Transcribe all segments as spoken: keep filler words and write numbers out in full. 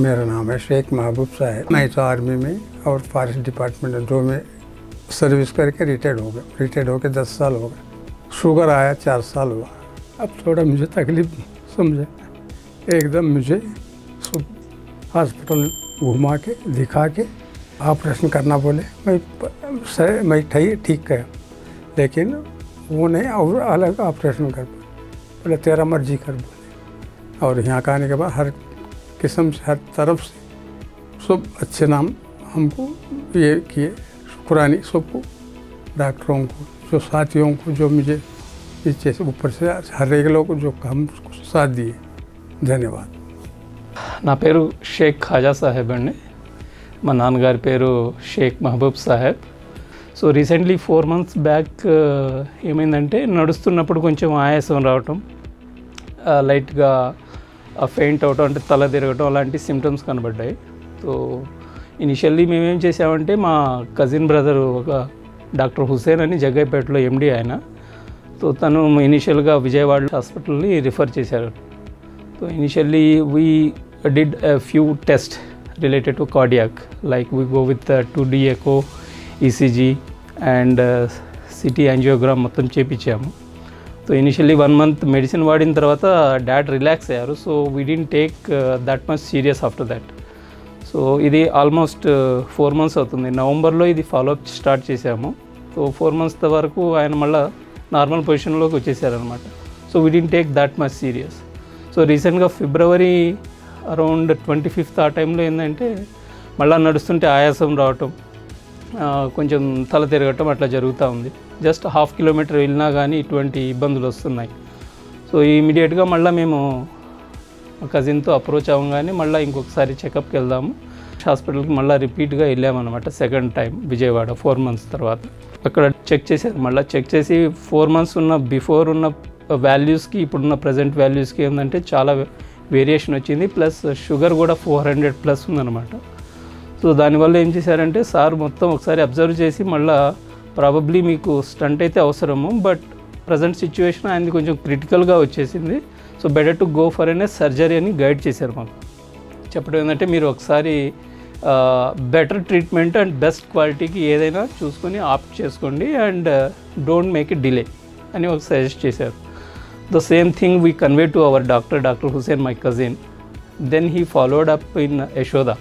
मेरा नाम है शेख महबूब सैयद। मैं तो आर्मी में और फॉरेस्ट डिपार्टमेंट दो में सर्विस करके रिटायर्ड हो गया। रिटायर्ड होकर दस साल हो गया। शुगर आया, चार साल हुआ। अब थोड़ा मुझे तकलीफ समझे, एकदम मुझे हॉस्पिटल घुमा के दिखा के ऑपरेशन करना बोले। मैं सर मैं ठीक गया, लेकिन वो नहीं और अलग ऑपरेशन कर बोले, तेरा मर्जी कर बोले। और यहाँ का आने के बाद हर किस्म से हर तरफ से सब अच्छे नाम हमको ये किए। शुक्रानी सबको, डॉक्टरों को, जो साथियों को, जो मुझे पीछे से ऊपर से हर एक लोग जो हम साथ दिए, धन्यवाद। నా పేరు షేక్ ఖాజా సాహెబ్ అండి. మా నాన్నగారి పేరు Shaik Mahaboob Saheb. So recently four months back ఏమైందంటే, నడుస్తున్నప్పుడు కొంచెం ఆయాసం రావటం, లైట్గా ఫెయింట్ అవటం, అంటే తల తిరగటం, అలాంటి సిమ్టమ్స్ కనబడ్డాయి. సో ఇనిషియల్లీ మేమేం చేసామంటే, మా కజిన్ బ్రదరు ఒక డాక్టర్ హుస్సేన్ అని జగ్గైపేటలో ఎండి ఆయన, సో తను ఇనిషియల్గా విజయవాడ హాస్పిటల్ని రిఫర్ చేశారు. So initially we did a few tests related to cardiac, like we go with uh, two D echo, E C G and uh, C T angiogram mattam chepichamu. So initially one month medicine vaadin tarvata dad relax ayyaru, so we didn't take uh, that much serious after that. So idi almost four months avutundi. November lo idi follow up start chesamu. So four months tavaraku ayana malla normal position loki vachesar anamata. So we didn't take that much serious. So recently February around twenty fifth ఆ టైంలో ఏంటంటే, మళ్ళీ నడుస్తుంటే ఆయాసం రావటం, కొంచెం తల తిరగటం అట్లా జరుగుతూ ఉంది. జస్ట్ హాఫ్ కిలోమీటర్ వెళ్ళినా కానీ ఇటువంటి ఇబ్బందులు వస్తున్నాయి. సో ఇమీడియట్గా మళ్ళీ మేము కజిన్తో అప్రోచ్ అవ్వగానే మళ్ళీ ఇంకొకసారి చెకప్కి వెళ్దాము హాస్పిటల్కి, మళ్ళీ రిపీట్గా వెళ్ళామన్నమాట. Second time Vijayawada four months తర్వాత అక్కడ చెక్ చేశారు. మళ్ళీ చెక్ చేసి ఫోర్ మంత్స్ ఉన్న బిఫోర్ ఉన్న వాల్యూస్కి ఇప్పుడున్న ప్రజెంట్ వాల్యూస్కి ఏంటంటే చాలా వేరియేషన్ వచ్చింది. ప్లస్ షుగర్ కూడా ఫోర్ హండ్రెడ్ ప్లస్ ఉందన్నమాట. సో దానివల్ల ఏం చేశారంటే, సార్ మొత్తం ఒకసారి అబ్జర్వ్ చేసి, మళ్ళీ ప్రాబబ్లీ మీకు స్టంట్ అయితే అవసరము, బట్ ప్రజెంట్ సిచ్యువేషన్ ఆయనది కొంచెం క్రిటికల్గా వచ్చేసింది, so better to go for అనే సర్జరీ అని గైడ్ చేశారు. మాకు చెప్పడం ఏంటంటే, మీరు ఒకసారి బెటర్ ట్రీట్మెంట్ అండ్ బెస్ట్ క్వాలిటీకి ఏదైనా చూసుకొని ఆప్ట్ చేసుకోండి and don't make it delay అని ఒక సజెస్ట్ చేశారు. The same thing we conveyed to our doctor, Dr. Hussein, my cousin. Then he followed up in Yashoda.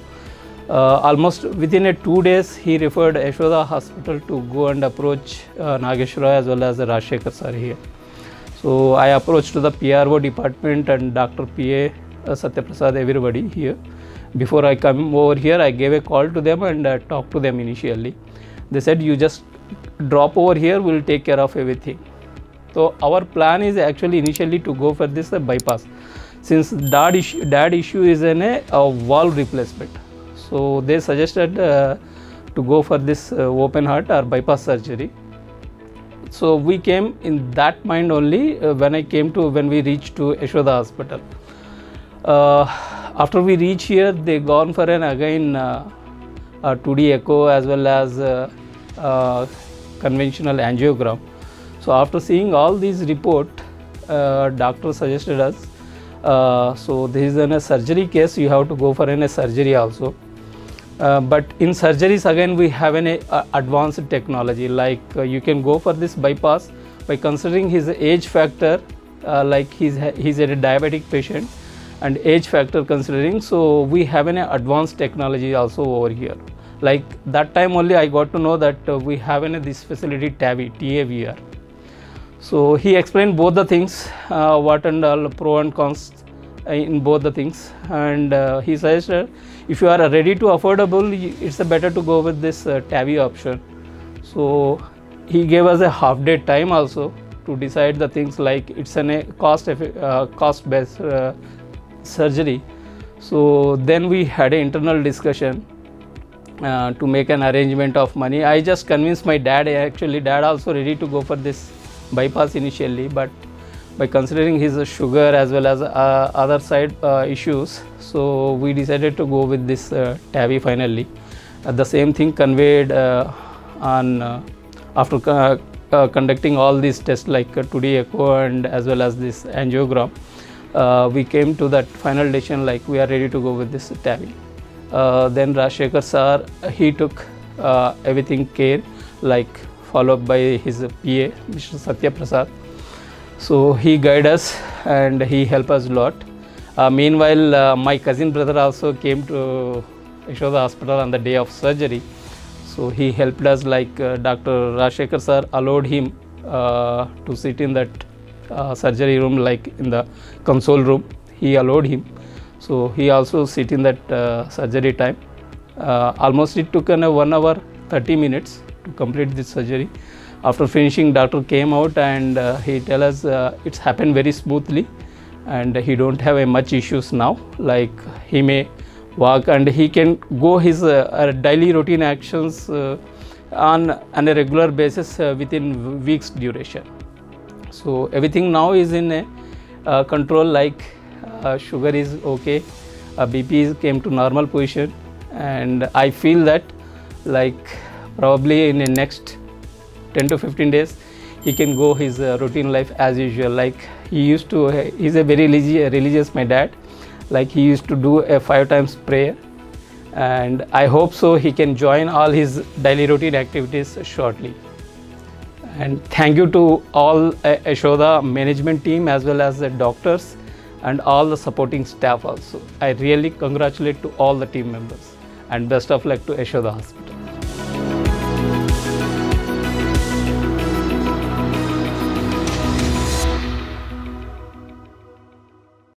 Uh, almost within a two days, he referred Yashoda Hospital to go and approach uh, Nageshwara as well as the Rajasekhar sir here. So I approached to the P R O department and Doctor P A uh, Satya Prasad, everybody here. Before I come over here, I gave a call to them and uh, talked to them initially. They said, "You just drop over here. We'll take care of everything." So our plan is actually initially to go for this uh, bypass, since dad issue, dad issue is an a uh, valve replacement. So they suggested uh, to go for this uh, open heart or bypass surgery. So we came in that mind only uh, when I came to when we reached to Yashoda Hospital. Uh, after we reach here, they gone for an again uh, uh, two D echo as well as uh, uh, conventional angiogram. So after seeing all these report, uh, doctor suggested us, uh, so this is in a surgery case, you have to go for an a surgery also. Uh, but in surgeries again we have an uh, advanced technology, like uh, you can go for this bypass by considering his age factor, uh, like he's he's a diabetic patient and age factor considering. So we have an advanced technology also over here. Like that time only I got to know that uh, we have an this facility T A V I. So he explained both the things, uh, what and all pro and cons uh, in both the things, and uh, he suggested if you are ready to affordable, it's better to go with this uh, T A V I option. So he gave us a half day time also to decide the things, like it's an a cost uh, cost based uh, surgery. So then we had an internal discussion uh, to make an arrangement of money. I just convinced my dad. Actually dad also ready to go for this bypass initially, but by considering his uh, sugar as well as uh, other side uh, issues, so we decided to go with this uh, T A V I finally. Uh, the same thing conveyed uh, on uh, after uh, uh, conducting all these tests like uh, two D echo and as well as this angiogram. uh, we came to that final decision like we are ready to go with this TAVI. Uh, then Rajasekhar sir, he took uh, everything care, like followed by his P A, Mister Satya Prasad. So he guided us and he helped us a lot. Uh, meanwhile, uh, my cousin brother also came to Ashwatha Hospital on the day of surgery. So he helped us, like uh, Doctor Rajasekhar sir allowed him uh, to sit in that uh, surgery room, like in the console room. He allowed him. So he also sit in that uh, surgery time. Uh, almost it took an uh, one hour thirty minutes to complete this surgery. After finishing, doctor came out and uh, he tell us uh, it's happened very smoothly and he don't have uh, much issues now. Like he may walk and he can go his uh, uh, daily routine actions uh, on, on a regular basis uh, within weeks duration. So everything now is in a uh, control, like uh, sugar is okay, uh, B P came to normal position, and I feel that like probably in the next ten to fifteen days he can go his uh, routine life as usual. Like he used to, he's a very religious, my dad, like he used to do a five times prayer, and I hope so he can join all his daily routine activities shortly. And thank you to all Yashoda management team as well as the doctors and all the supporting staff also. I really congratulate to all the team members and best of luck to Yashoda Hospital.